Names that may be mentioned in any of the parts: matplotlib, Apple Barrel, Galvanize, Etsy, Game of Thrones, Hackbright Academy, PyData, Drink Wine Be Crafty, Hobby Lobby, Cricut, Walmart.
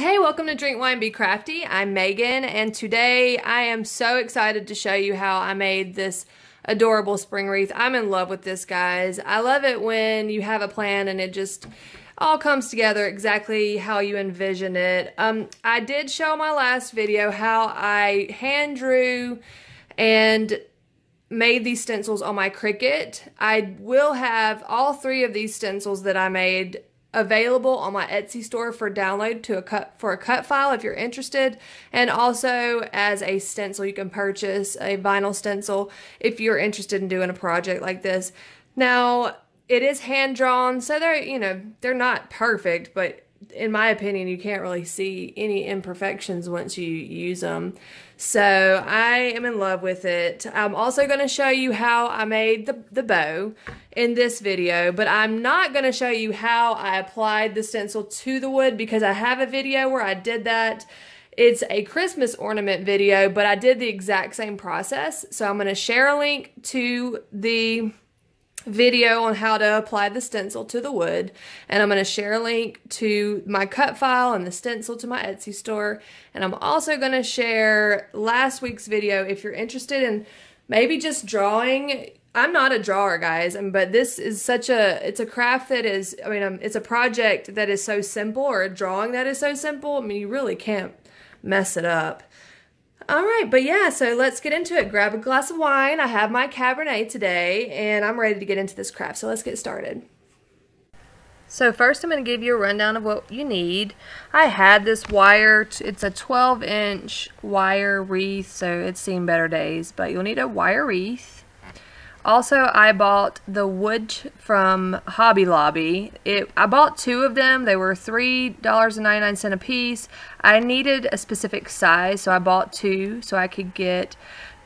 Hey, welcome to Drink Wine Be Crafty. I'm Megan, and today I am so excited to show you how I made this adorable spring wreath. I'm in love with this, guys. I love it when you have a plan and it just all comes together exactly how you envision it. I did show in my last video how I hand drew and made these stencils on my Cricut. I will have all three of these stencils that I made available on my Etsy store for download to a cut file if you're interested, and also as a stencil. You can purchase a vinyl stencil if you're interested in doing a project like this. Now, it is hand drawn, so they're not perfect, but in my opinion, you can't really see any imperfections once you use them. So I am in love with it. I'm also going to show you how I made the bow in this video, but I'm not going to show you how I applied the stencil to the wood because I have a video where I did that. It's a Christmas ornament video, but I did the exact same process. So I'm going to share a link to the video on how to apply the stencil to the wood, and I'm going to share a link to my cut file and the stencil to my Etsy store, and I'm also going to share last week's video if you're interested in maybe just drawing. I'm not a drawer, guys, but this is it's a craft that is, it's a project that is so simple, or a drawing that is so simple, you really can't mess it up. All right, but yeah, so let's get into it. Grab a glass of wine. I have my Cabernet today, and I'm ready to get into this craft, so let's get started. So first, I'm going to give you a rundown of what you need. I had this wire. It's a 12-inch wire wreath, so it's seen better days, but you'll need a wire wreath. Also, I bought the wood from Hobby Lobby. I bought two of them. They were $3.99 a piece. I needed a specific size, so I bought two so I could get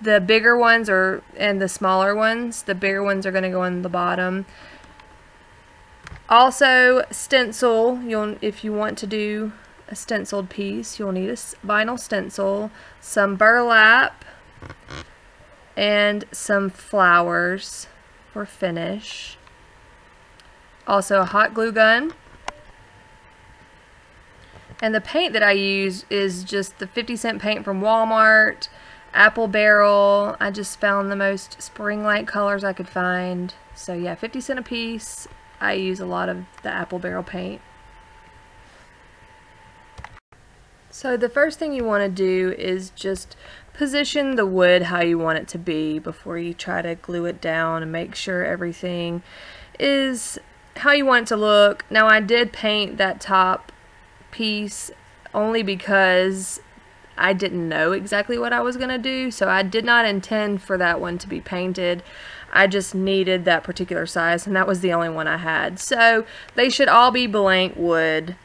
the bigger ones and the smaller ones. The bigger ones are going to go in the bottom. Also, stencil. If you want to do a stenciled piece, you'll need a vinyl stencil, some burlap, and some flowers for finish. Also a hot glue gun. And the paint that I use is just the 50-cent paint from Walmart, Apple Barrel. I just found the most spring-like colors I could find. So yeah, 50-cent a piece. I use a lot of the Apple Barrel paint. So the first thing you want to do is just position the wood how you want it to be before you try to glue it down, and make sure everything is how you want it to look. Now, I did paint that top piece only because I didn't know exactly what I was going to do, so I did not intend for that one to be painted. I just needed that particular size, and that was the only one I had. So they should all be blank wood.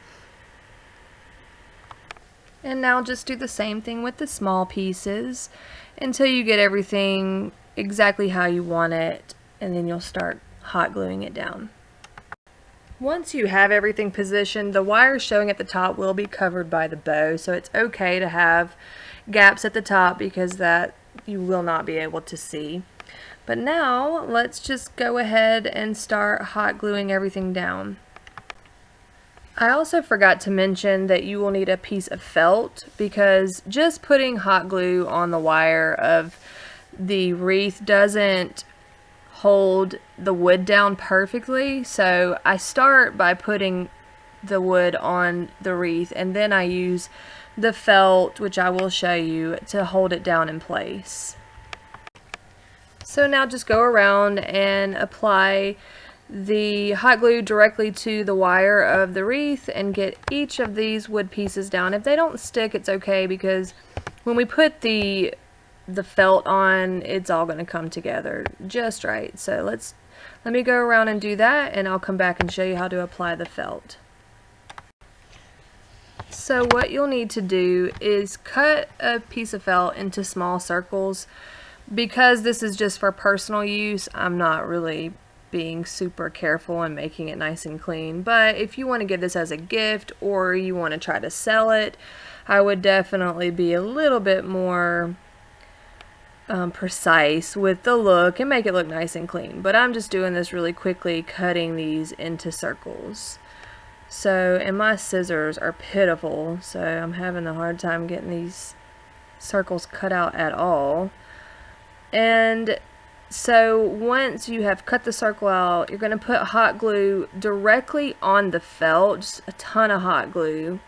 And now just do the same thing with the small pieces until you get everything exactly how you want it, and then you'll start hot gluing it down. Once you have everything positioned, the wire showing at the top will be covered by the bow, so it's okay to have gaps at the top because that you will not be able to see. But now let's just go ahead and start hot gluing everything down. I also forgot to mention that you will need a piece of felt, because just putting hot glue on the wire of the wreath doesn't hold the wood down perfectly. So I start by putting the wood on the wreath, and then I use the felt, which I will show you, to hold it down in place. So now just go around and apply the hot glue directly to the wire of the wreath and get each of these wood pieces down. If they don't stick, it's okay, because when we put the felt on, it's all going to come together just right. So let me go around and do that, and I'll come back and show you how to apply the felt. So what you'll need to do is cut a piece of felt into small circles. Because this is just for personal use, I'm not really being super careful and making it nice and clean, but if you want to give this as a gift or you want to try to sell it, I would definitely be a little bit more precise with the look and make it look nice and clean. But I'm just doing this really quickly, cutting these into circles. So, and my scissors are pitiful, so I'm having a hard time getting these circles cut out at all. And so once you have cut the circle out, you're going to put hot glue directly on the felt, just a ton of hot glue.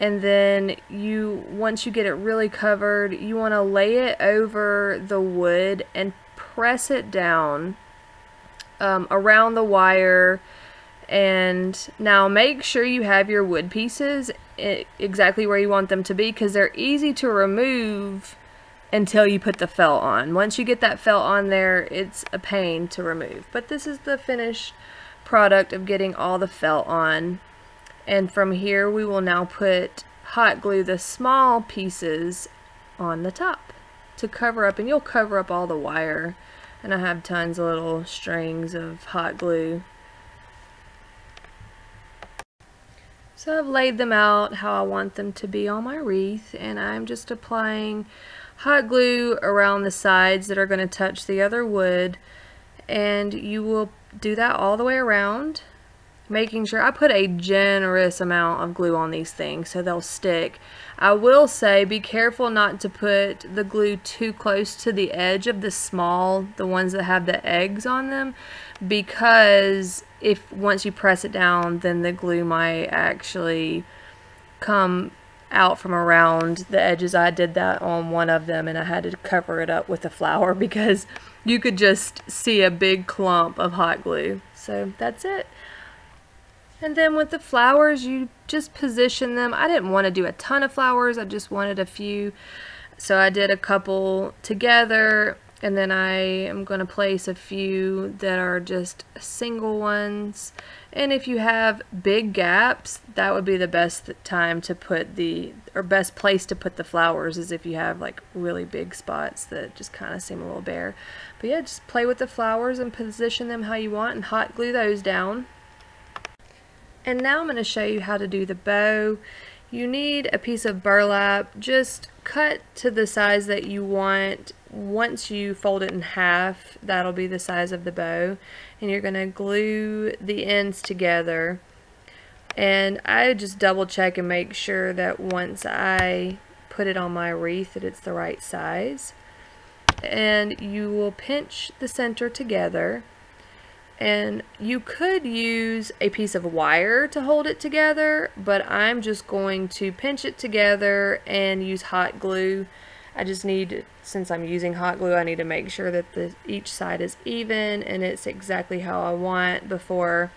And then you, once you get it really covered, you want to lay it over the wood and press it down around the wire. And now make sure you have your wood pieces exactly where you want them to be, because they're easy to remove until you put the felt on. Once you get that felt on there, it's a pain to remove. But this is the finished product of getting all the felt on. And from here, we will now put hot glue the small pieces on the top to cover up, and you'll cover up all the wire. And I have tons of little strings of hot glue. So I've laid them out how I want them to be on my wreath, and I'm just applying hot glue around the sides that are going to touch the other wood, and you will do that all the way around, making sure I put a generous amount of glue on these things so they'll stick. I will say be careful not to put the glue too close to the edge of the small, the ones that have the eggs on them, because if once you press it down, then the glue might actually come out from around the edges. I did that on one of them, and I had to cover it up with a flower because you could just see a big clump of hot glue. So that's it. And then with the flowers, you just position them. I didn't want to do a ton of flowers, I just wanted a few, so I did a couple together, and then I am going to place a few that are just single ones. And if you have big gaps, that would be the best time to put the, or best place to put the flowers, is if you have like really big spots that just kind of seem a little bare. But yeah, just play with the flowers and position them how you want and hot glue those down. And now I'm going to show you how to do the bow. You need a piece of burlap, just cut to the size that you want. Once you fold it in half, that'll be the size of the bow, and you're going to glue the ends together. And I just double check and make sure that once I put it on my wreath that it's the right size. And you will pinch the center together, and you could use a piece of wire to hold it together, but I'm just going to pinch it together and use hot glue. I just need, since I'm using hot glue, I need to make sure that each side is even and it's exactly how I want before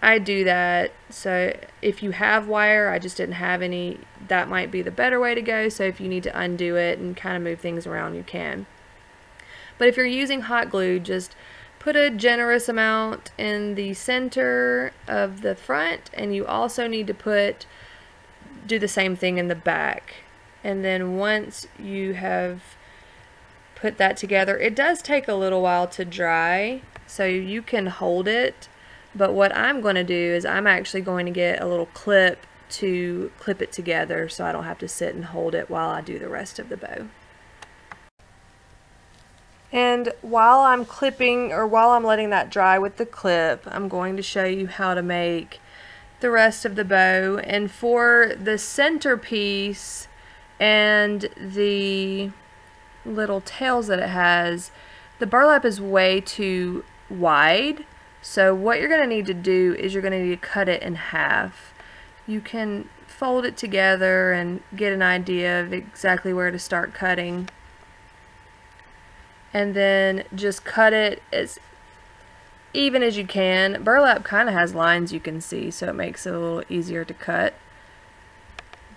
I do that. So if you have wire, I just didn't have any, that might be the better way to go. So if you need to undo it and kind of move things around, you can. But if you're using hot glue, just put a generous amount in the center of the front, and you also need to do the same thing in the back. And then once you have put that together, it does take a little while to dry, so you can hold it. But what I'm going to do is I'm actually going to get a little clip to clip it together so I don't have to sit and hold it while I do the rest of the bow. And while I'm clipping, or while I'm letting that dry with the clip, I'm going to show you how to make the rest of the bow. And for the centerpiece and the little tails that it has, the burlap is way too wide, so what you're going to need to do is you're going to need to cut it in half. You can fold it together and get an idea of exactly where to start cutting, and then just cut it as even as you can. Burlap kind of has lines you can see, so it makes it a little easier to cut.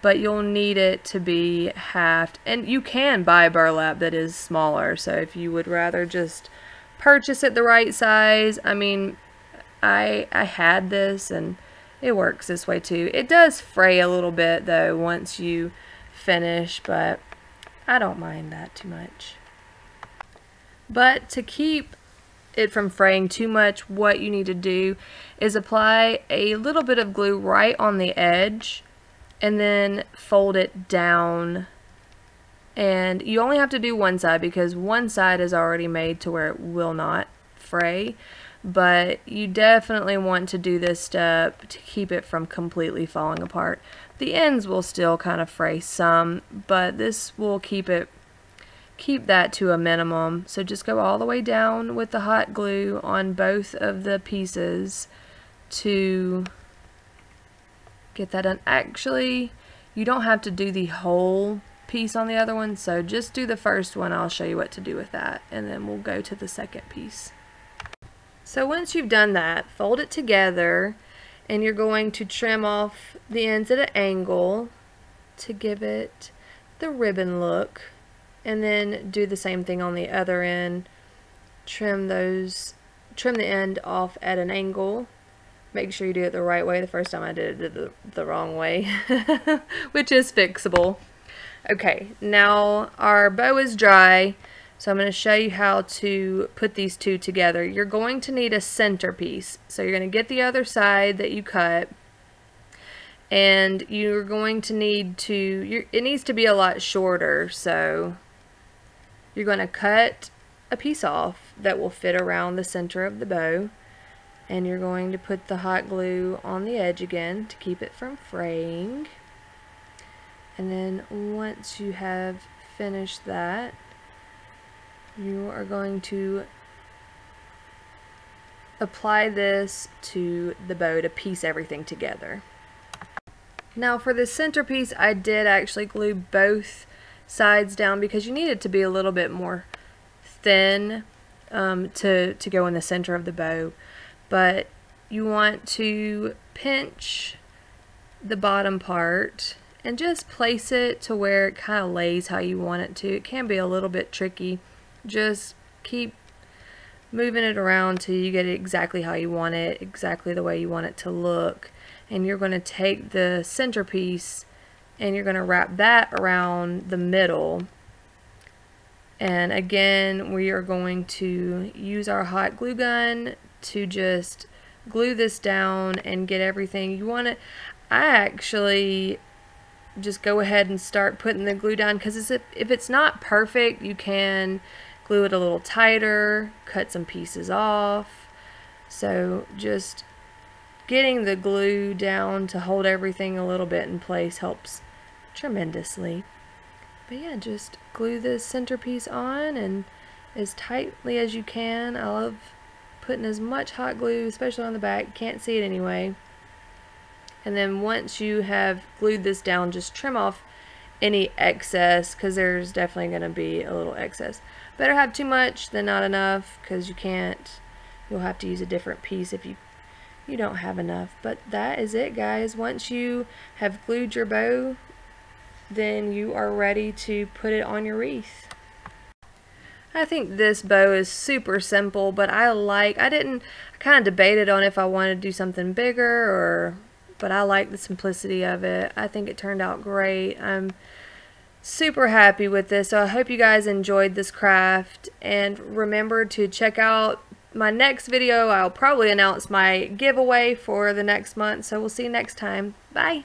But you'll need it to be halved, and you can buy burlap that is smaller, so if you would rather just purchase it the right size. I mean, I had this and it works this way too. It does fray a little bit though once you finish, but I don't mind that too much. But to keep it from fraying too much, what you need to do is apply a little bit of glue right on the edge and then fold it down. And you only have to do one side because one side is already made to where it will not fray. but you definitely want to do this step to keep it from completely falling apart. The ends will still kind of fray some, but this will keep that to a minimum. So just go all the way down with the hot glue on both of the pieces to get that done. Actually, you don't have to do the whole piece on the other one, so just do the first one. I'll show you what to do with that, and then we'll go to the second piece. So once you've done that, fold it together, and you're going to trim off the ends at an angle to give it the ribbon look, and then do the same thing on the other end. Trim the end off at an angle. Make sure you do it the right way. The first time I did it the wrong way, which is fixable. Okay, now our bow is dry, so I'm going to show you how to put these two together. You're going to need a centerpiece. So you're going to get the other side that you cut, and you're going to need to, it needs to be a lot shorter, so you're going to cut a piece off that will fit around the center of the bow, and you're going to put the hot glue on the edge again to keep it from fraying. And then once you have finished that, you are going to apply this to the bow to piece everything together. Now for the centerpiece, I did actually glue both sides down because you need it to be a little bit more thin to go in the center of the bow. But you want to pinch the bottom part and just place it to where it kind of lays how you want it to. It can be a little bit tricky. Just keep moving it around till you get it exactly how you want it, exactly the way you want it to look. And you're going to take the centerpiece and you're going to wrap that around the middle. And again, we are going to use our hot glue gun to just glue this down and get everything you want it. I actually just go ahead and start putting the glue down, because if it's not perfect, you can glue it a little tighter, cut some pieces off. So just getting the glue down to hold everything a little bit in place helps tremendously. But yeah, just glue this centerpiece on, and as tightly as you can. I love putting as much hot glue, especially on the back. Can't see it anyway. And then once you have glued this down, just trim off any excess, because there's definitely going to be a little excess. Better have too much than not enough, because you'll have to use a different piece if you don't have enough. But that is it, guys. Once you have glued your bow, then you are ready to put it on your wreath. I think this bow is super simple, but I kind of debated on if I wanted to do something bigger but I like the simplicity of it. I think it turned out great. I'm super happy with this. So I hope you guys enjoyed this craft, and remember to check out my next video. I'll probably announce my giveaway for the next month. So we'll see you next time. Bye.